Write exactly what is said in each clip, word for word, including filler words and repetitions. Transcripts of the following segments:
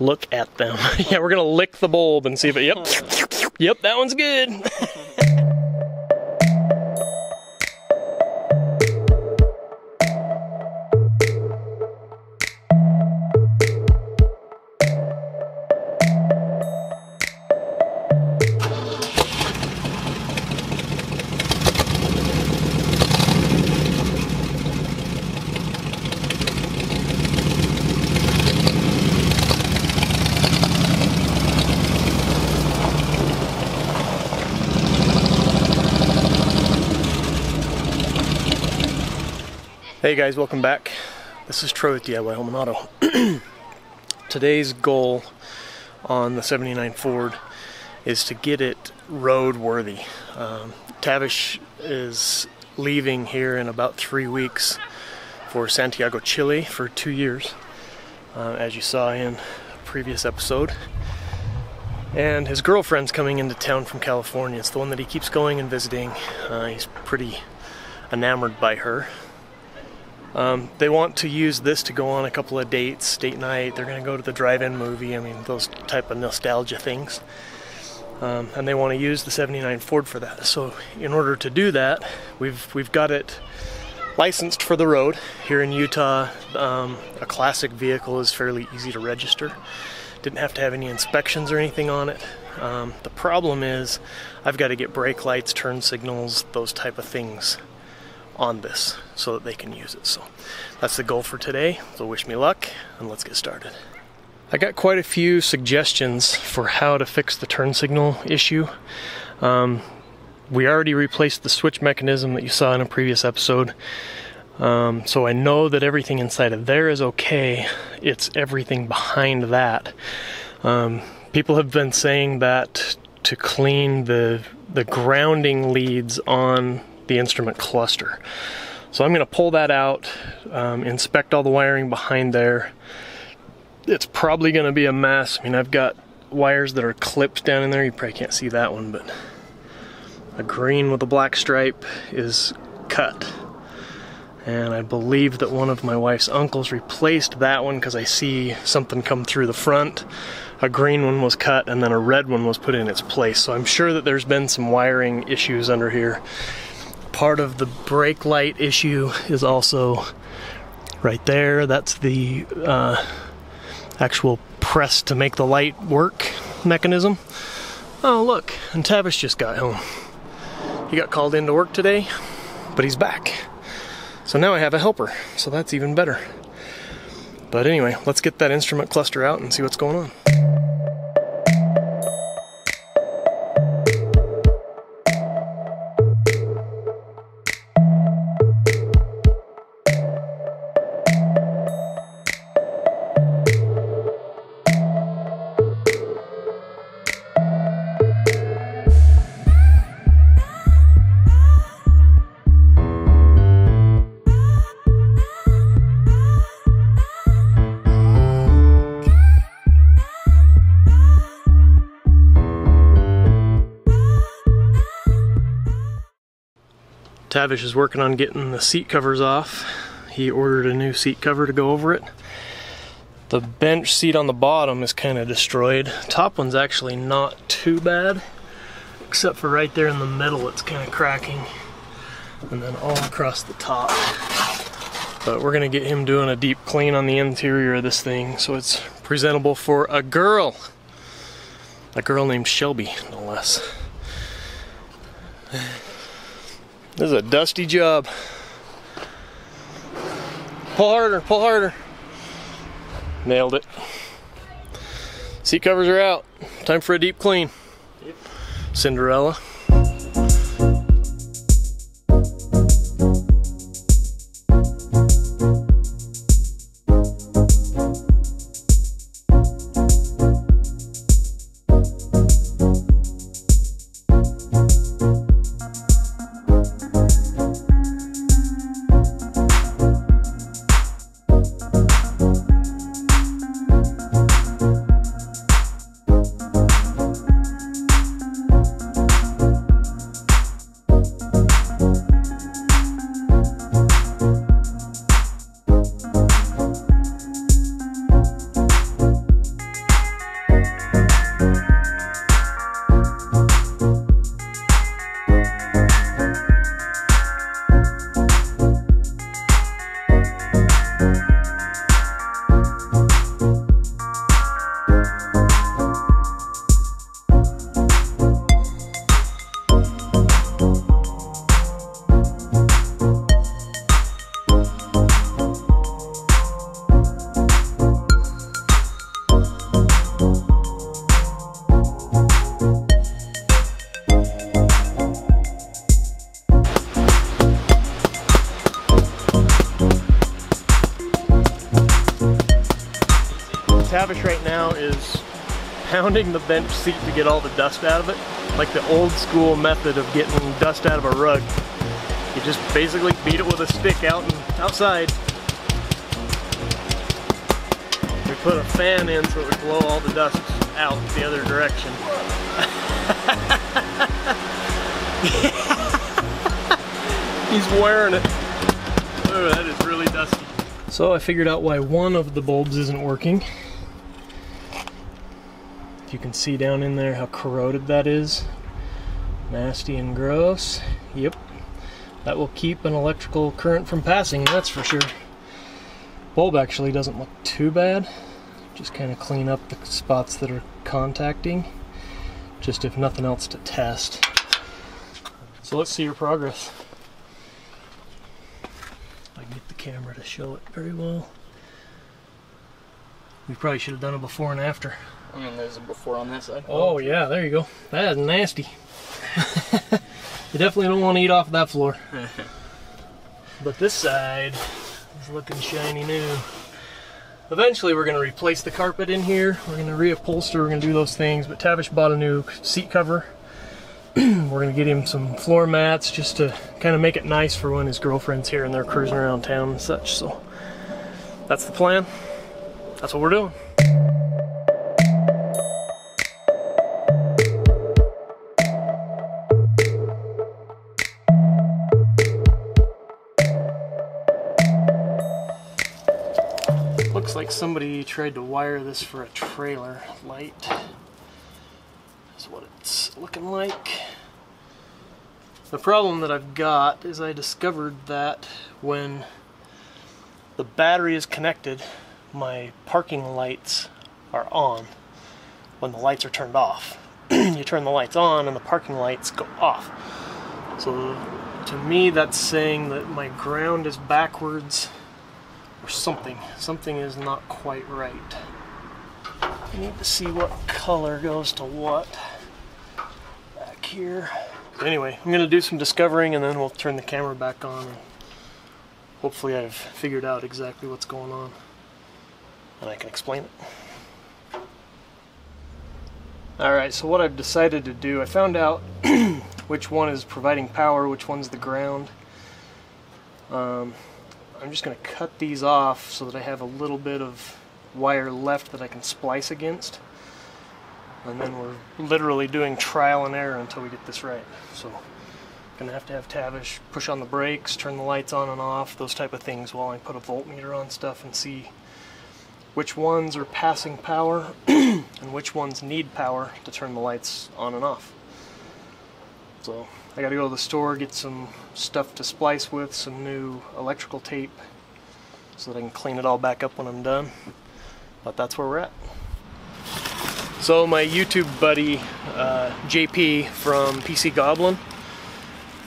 Look at them. Yeah, we're gonna lick the bulb and see if it, yep. Yep, that one's good. Hey guys, welcome back. This is Troy with D I Y Home and Auto. Today's goal on the seventy-nine Ford is to get it road-worthy. Um, Tavish is leaving here in about three weeks for Santiago, Chile for two years, uh, as you saw in a previous episode. And his girlfriend's coming into town from California. It's the one that he keeps going and visiting. Uh, he's pretty enamored by her. Um, they want to use this to go on a couple of dates, date night. They're going to go to the drive-in movie. I mean, those type of nostalgia things. Um, and they want to use the seventy-nine Ford for that. So in order to do that, we've we've got it licensed for the road here in Utah. Um, a classic vehicle is fairly easy to register. Didn't have to have any inspections or anything on it. Um, the problem is I've got to get brake lights, turn signals, those type of things on this so that they can use it. So that's the goal for today. So wish me luck and let's get started. I got quite a few suggestions for how to fix the turn signal issue. Um, we already replaced the switch mechanism that you saw in a previous episode. Um, so I know that everything inside of there is okay. It's everything behind that. Um, people have been saying that to clean the, the grounding leads on the instrument cluster. So I'm going to pull that out, um, inspect all the wiring behind there. It's probably going to be a mess. I mean, I've got wires that are clipped down in there. You probably can't see that one, but a green with a black stripe is cut. And I believe that one of my wife's uncles replaced that one because I see something come through the front. A green one was cut and then a red one was put in its place. So I'm sure that there's been some wiring issues under here. Part of the brake light issue is also right there. That's the uh, actual press to make the light work mechanism. Oh look, and Tavish just got home. He got called into work today, but he's back. So now I have a helper, so that's even better. But anyway, let's get that instrument cluster out and see what's going on. Tavish is working on getting the seat covers off. He ordered a new seat cover to go over it. The bench seat on the bottom is kind of destroyed. Top one's actually not too bad, except for right there in the middle it's kind of cracking, and then all across the top. But we're gonna get him doing a deep clean on the interior of this thing so it's presentable for a girl. A girl named Shelby, no less. This is a dusty job. Pull harder, pull harder. Nailed it. Seat covers are out. Time for a deep clean. Yep. Cinderella. now is pounding the bench seat to get all the dust out of it. Like the old school method of getting dust out of a rug. You just basically beat it with a stick out and outside. We put a fan in so it would blow all the dust out the other direction. He's wearing it. Oh, that is really dusty. So I figured out why one of the bulbs isn't working. You can see down in there how corroded that is. Nasty and gross. Yep. That will keep an electrical current from passing, that's for sure. Bulb actually doesn't look too bad. Just kind of clean up the spots that are contacting. Just if nothing else to test. So let's see your progress. I can get the camera to show it very well. We probably should have done a before and after. I mean, there's a before on that side. Oh, yeah, there you go. That is nasty. You definitely don't want to eat off that floor. But this side is looking shiny new. Eventually, we're going to replace the carpet in here. We're going to reupholster. We're going to do those things. But Tavish bought a new seat cover. We're going to get him some floor mats just to kind of make it nice for when his girlfriend's here and they're cruising around town and such. So that's the plan. That's what we're doing. Looks like somebody tried to wire this for a trailer light. That's what it's looking like. The problem that I've got is I discovered that when the battery is connected, my parking lights are on when the lights are turned off. You turn the lights on and the parking lights go off. So to me that's saying that my ground is backwards. Or something. Something is not quite right. I need to see what color goes to what back here. Anyway, I'm going to do some discovering and then we'll turn the camera back on. And hopefully I've figured out exactly what's going on and I can explain it. Alright, so what I've decided to do, I found out which one is providing power, which one's the ground. Um, I'm just going to cut these off so that I have a little bit of wire left that I can splice against. And then we're literally doing trial and error until we get this right. So I'm going to have to have Tavish push on the brakes, turn the lights on and off, those type of things while I put a voltmeter on stuff and see which ones are passing power and which ones need power to turn the lights on and off. So I gotta go to the store, get some stuff to splice with, some new electrical tape, so that I can clean it all back up when I'm done. But that's where we're at. So my YouTube buddy, uh, J P from P C Goblin,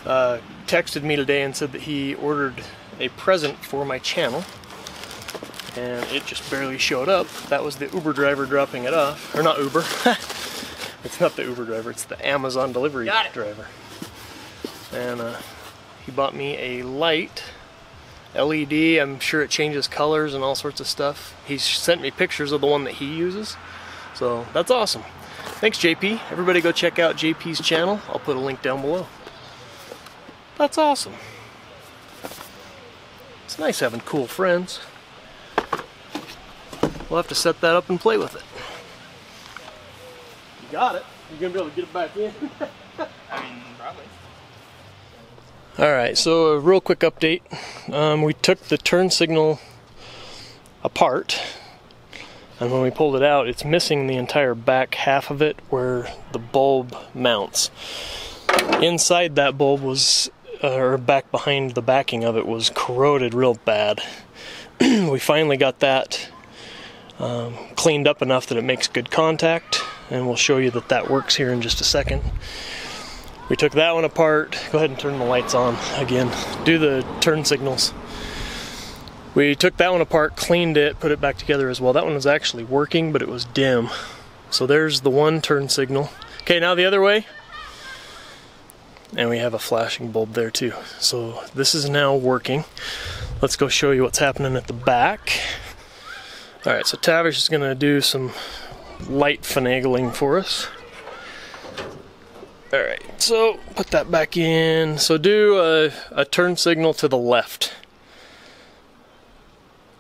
uh, texted me today and said that he ordered a present for my channel. And it just barely showed up. That was the Uber driver dropping it off. Or not Uber. It's not the Uber driver, it's the Amazon delivery driver. And uh, he bought me a light, L E D, I'm sure it changes colors and all sorts of stuff. He sent me pictures of the one that he uses, so that's awesome. Thanks, J P. Everybody go check out J P's channel. I'll put a link down below. That's awesome. It's nice having cool friends. We'll have to set that up and play with it. You got it. You're going to be able to get it back in? I mean, probably. Alright, so a real quick update. Um, we took the turn signal apart, and when we pulled it out, it's missing the entire back half of it where the bulb mounts. Inside that bulb was, uh, or back behind the backing of it, was corroded real bad. We finally got that um, cleaned up enough that it makes good contact, and we'll show you that that works here in just a second. We took that one apart. Go ahead and turn the lights on again. Do the turn signals. We took that one apart, cleaned it, put it back together as well. That one was actually working, but it was dim. So there's the one turn signal. Okay, now the other way. And we have a flashing bulb there too. So this is now working. Let's go show you what's happening at the back. Alright, so Tavish is going to do some light finagling for us. Alright, so put that back in. So do a, a turn signal to the left.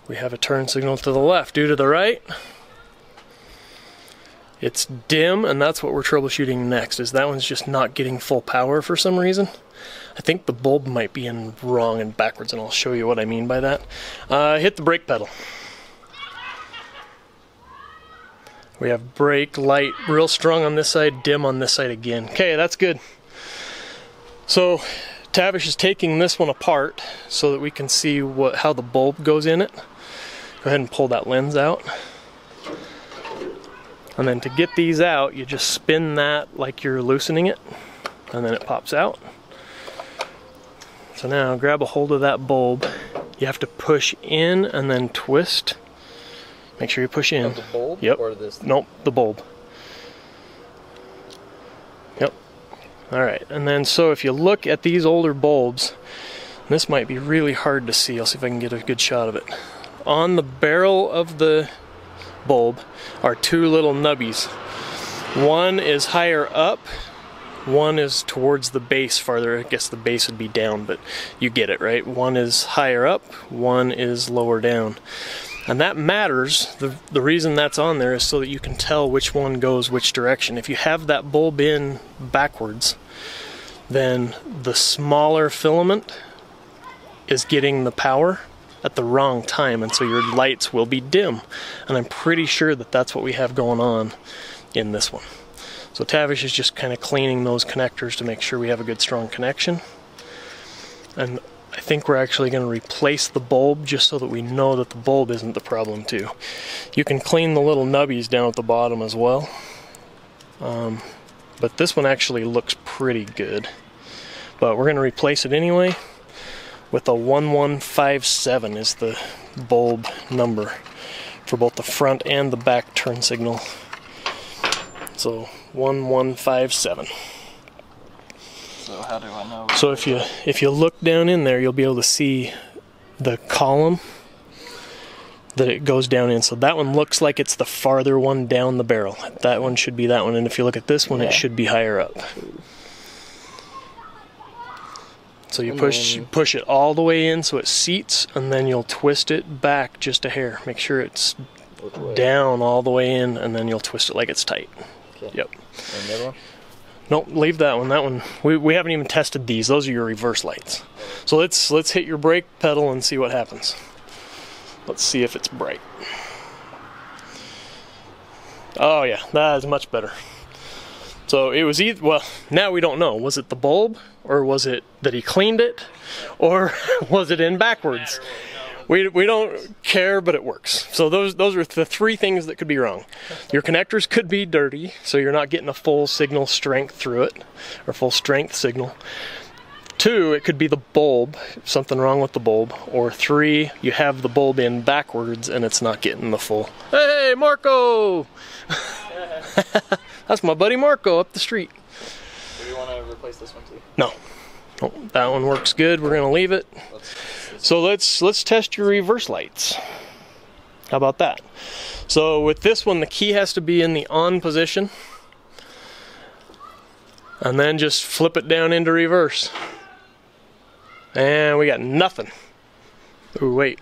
We have a turn signal to the left. Do to the right. It's dim, and that's what we're troubleshooting next, is that one's just not getting full power for some reason. I think the bulb might be in wrong and backwards, and I'll show you what I mean by that. Uh, hit the brake pedal. We have brake light real strong on this side, dim on this side again. Okay, that's good. So Tavish is taking this one apart so that we can see what how the bulb goes in it. Go ahead and pull that lens out. And then to get these out, you just spin that like you're loosening it, and then it pops out. So now grab a hold of that bulb. You have to push in and then twist. Make sure you push in. Of the bulb? Yep. Or this? Nope, the bulb. Yep. Alright, and then so if you look at these older bulbs, this might be really hard to see. I'll see if I can get a good shot of it. On the barrel of the bulb are two little nubbies. One is higher up, one is towards the base farther. I guess the base would be down, but you get it, right? One is higher up, one is lower down. And that matters. The, the reason that's on there is so that you can tell which one goes which direction. If you have that bulb in backwards, then the smaller filament is getting the power at the wrong time, and so your lights will be dim. And I'm pretty sure that that's what we have going on in this one. So Tavish is just kind of cleaning those connectors to make sure we have a good strong connection. And I think we're actually going to replace the bulb just so that we know that the bulb isn't the problem too. You can clean the little nubbies down at the bottom as well. Um, but this one actually looks pretty good. But we're going to replace it anyway. With a one one five seven is the bulb number for both the front and the back turn signal. So one one five seven. So how do I know? So if you if you look down in there, you'll be able to see the column that it goes down in. So that one looks like it's the farther one down the barrel. That one should be that one, and if you look at this one, yeah, it should be higher up. So you push you push it all the way in so it seats, and then you'll twist it back just a hair. Make sure it's down all the way in, and then you'll twist it like it's tight. Okay. Yep. And that one? Nope, leave that one. That one we, we haven't even tested these. Those are your reverse lights. So let's let's hit your brake pedal and see what happens. Let's see if it's bright. Oh yeah, that is much better. So it was either, well, now we don't know. Was it the bulb, or was it that he cleaned it, or was it in backwards? We, we don't care, but it works. So those, those are the three things that could be wrong. Your connectors could be dirty, so you're not getting a full signal strength through it, or full strength signal. Two, it could be the bulb, something wrong with the bulb. Or three, you have the bulb in backwards and it's not getting the full. Hey, Marco! That's my buddy Marco up the street. Do we want to replace this one too? No. Oh, that one works good. We're going to leave it. Let's, let's so let's let's test your reverse lights. How about that? So with this one, the key has to be in the on position. And then just flip it down into reverse. And we got nothing. Ooh, wait.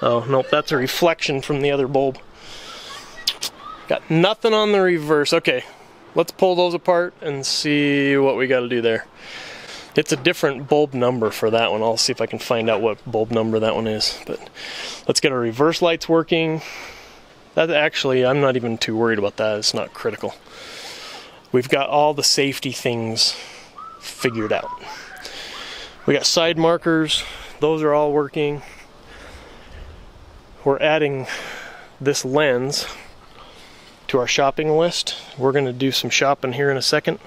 Oh, nope, that's a reflection from the other bulb. Got nothing on the reverse. Okay, let's pull those apart and see what we got to do there. It's a different bulb number for that one. I'll see if I can find out what bulb number that one is. But let's get our reverse lights working. That actually, I'm not even too worried about that. It's not critical. We've got all the safety things figured out. We got side markers. Those are all working. We're adding this lens to our shopping list. We're gonna do some shopping here in a second.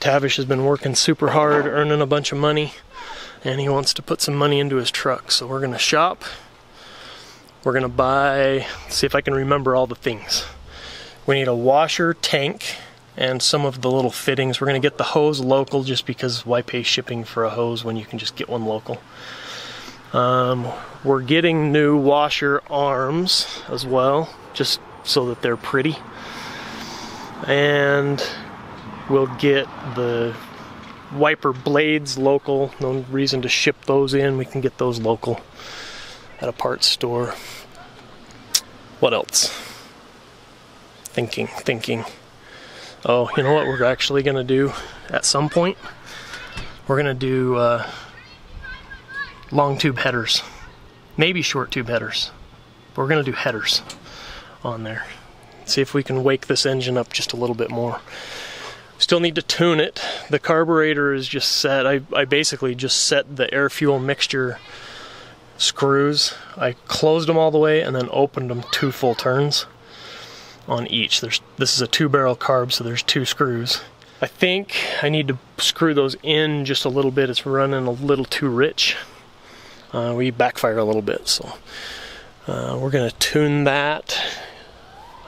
Tavish has been working super hard, earning a bunch of money, and he wants to put some money into his truck. So we're gonna shop. We're gonna buy, see if I can remember all the things. We need a washer, tank, and some of the little fittings. We're gonna get the hose local, just because why pay shipping for a hose when you can just get one local? Um, we're getting new washer arms as well, just so that they're pretty. And we'll get the wiper blades local. No reason to ship those in. We can get those local at a parts store. What else? Thinking, thinking. Oh, you know what we're actually going to do at some point? We're going to do uh, long tube headers. Maybe short tube headers. But we're going to do headers on there. See if we can wake this engine up just a little bit more. Still need to tune it. The carburetor is just set. I, I basically just set the air fuel mixture screws. I closed them all the way and then opened them two full turns on each. There's, this is a two barrel carb, so there's two screws. I think I need to screw those in just a little bit. It's running a little too rich. Uh, we backfire a little bit, so uh, we're gonna tune that.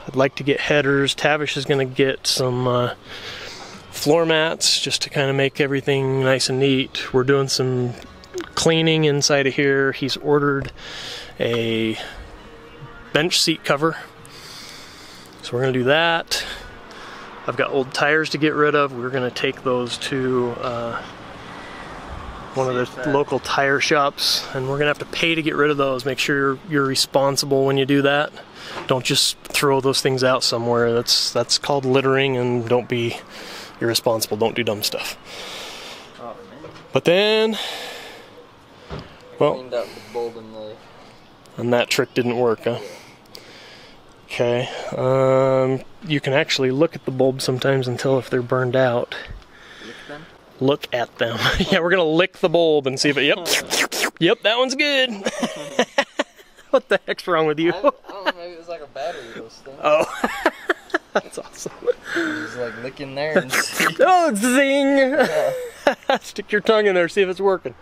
I'd like to get headers. Tavish is gonna get some uh, floor mats just to kind of make everything nice and neat. We're doing some cleaning inside of here. He's ordered a bench seat cover, so we're gonna do that. I've got old tires to get rid of. We're gonna take those to uh, one of the local tire shops, and we're gonna have to pay to get rid of those. Make sure you're, you're responsible when you do that. Don't just throw those things out somewhere. That's that's called littering, and don't be irresponsible. Don't do dumb stuff. But then, well, and that trick didn't work, huh? Okay. Um, you can actually look at the bulbs sometimes and tell if they're burned out. Look at them. Yeah, we're gonna lick the bulb and see if it. Yep. Yep, that one's good. What the heck's wrong with you? I, I don't know, maybe it was like a battery or something. Oh. That's awesome. Just like licking there and oh, zing! Yeah. Stick your tongue in there, see if it's working.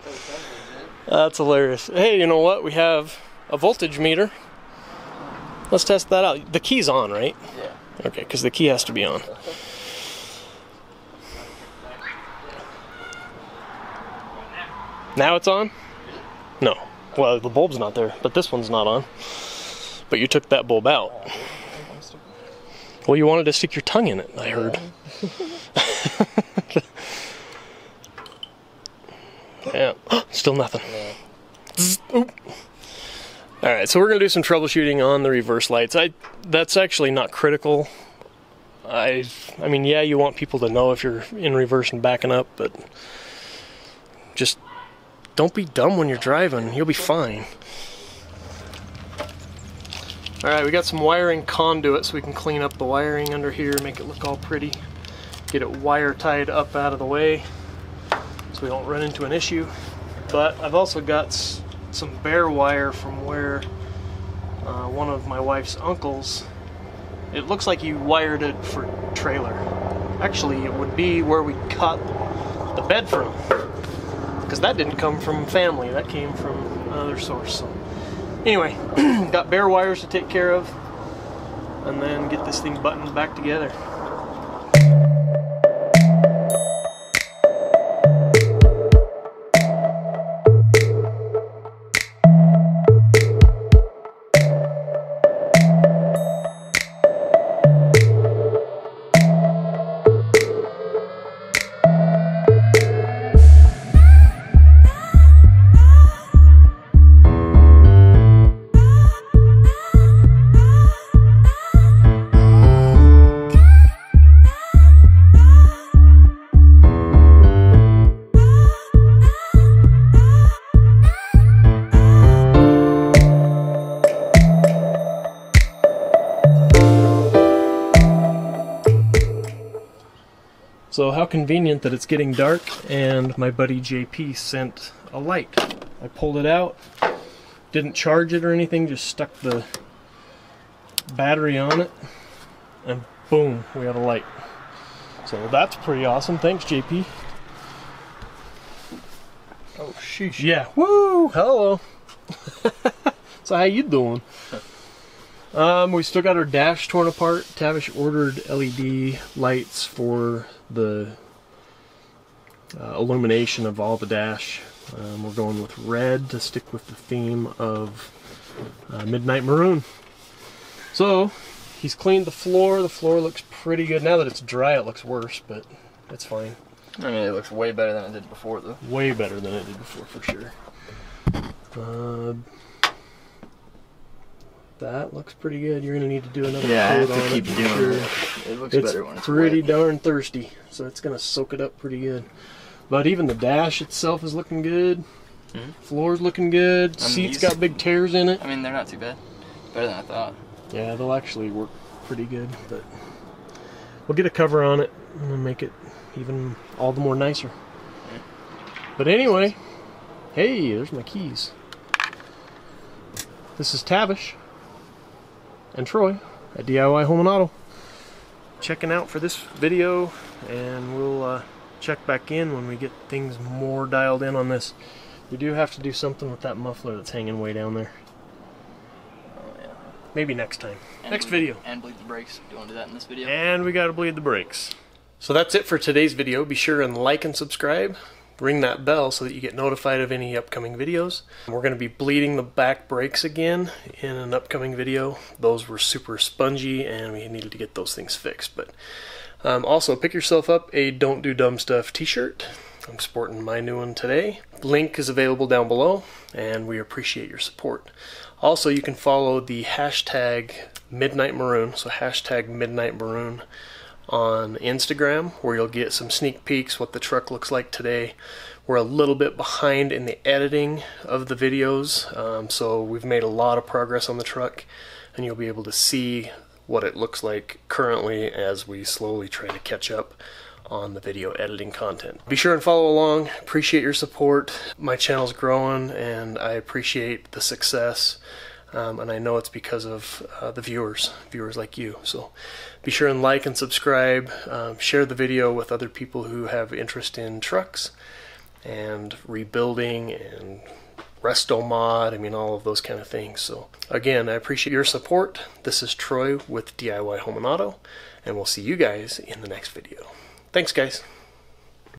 That's hilarious. Hey, you know what? We have a voltage meter. Let's test that out. The key's on, right? Yeah. Okay, because the key has to be on. Now it's on? No. Well, the bulb's not there, but this one's not on. But you took that bulb out. Well, you wanted to stick your tongue in it, I heard. Yeah. Still nothing. All right, so we're gonna do some troubleshooting on the reverse lights. I that's actually not critical. I I mean, yeah, you want people to know if you're in reverse and backing up, but just don't be dumb when you're driving. You'll be fine. All right, we got some wiring conduit, so we can clean up the wiring under here, make it look all pretty, get it wire tied up out of the way so we don't run into an issue. But I've also got s some bare wire from where uh, one of my wife's uncles, it looks like he wired it for trailer. Actually, it would be where we cut the bed from, because that didn't come from family, that came from another source. So. Anyway, got bare wires to take care of, and then get this thing buttoned back together. So how convenient that it's getting dark and my buddy J P sent a light. I pulled it out, didn't charge it or anything, just stuck the battery on it, and boom, we have a light. So that's pretty awesome. Thanks, J P. Oh, sheesh. Yeah, woo, hello. So how you doing? Um, we still got our dash torn apart. Tavish ordered L E D lights for the uh, illumination of all the dash Um, we're going with red to stick with the theme of uh, Midnight Maroon. So he's cleaned the floor. The floor looks pretty good. Now that it's dry, it looks worse, but it's fine. I mean, it looks way better than it did before, though. Way better than it did before, for sure. Uh, that looks pretty good. You're going to need to do another yeah, coat on keep it. Doing sure. it. It looks it's better when it's pretty wet. Darn thirsty, so it's going to soak it up pretty good. But even the dash itself is looking good. Mm-hmm. Floor's looking good. I mean, Seat's got big tears in it. I mean, they're not too bad. Better than I thought. Yeah, they'll actually work pretty good, but we'll get a cover on it and make it even all the more nicer. Yeah. But anyway, hey, there's my keys. This is Tavish and Troy at D I Y Home and Auto. Checking out for this video, and we'll uh, check back in when we get things more dialed in on this. We do have to do something with that muffler that's hanging way down there. Maybe next time. And next bleed, video. And bleed the brakes. Do you want to do that in this video? And we gotta bleed the brakes. So that's it for today's video. Be sure and like and subscribe. Ring that bell so that you get notified of any upcoming videos. We're gonna be bleeding the back brakes again in an upcoming video. Those were super spongy and we needed to get those things fixed. But um, also pick yourself up a Don't Do Dumb Stuff t-shirt. I'm sporting my new one today. Link is available down below, and we appreciate your support. Also, you can follow the hashtag Midnight Maroon, so hashtag Midnight Maroon on Instagram, where you'll get some sneak peeks what the truck looks like today. We're a little bit behind in the editing of the videos, um, so we've made a lot of progress on the truck, and you'll be able to see what it looks like currently as we slowly try to catch up on the video editing content. Be sure and follow along. Appreciate your support. My channel's growing and I appreciate the success, um, and I know it's because of uh, the viewers viewers like you. So be sure and like and subscribe, um, share the video with other people who have interest in trucks and rebuilding and resto mod, I mean all of those kind of things. So again, I appreciate your support. This is Troy with D I Y Home and Auto, and we'll see you guys in the next video. Thanks, guys.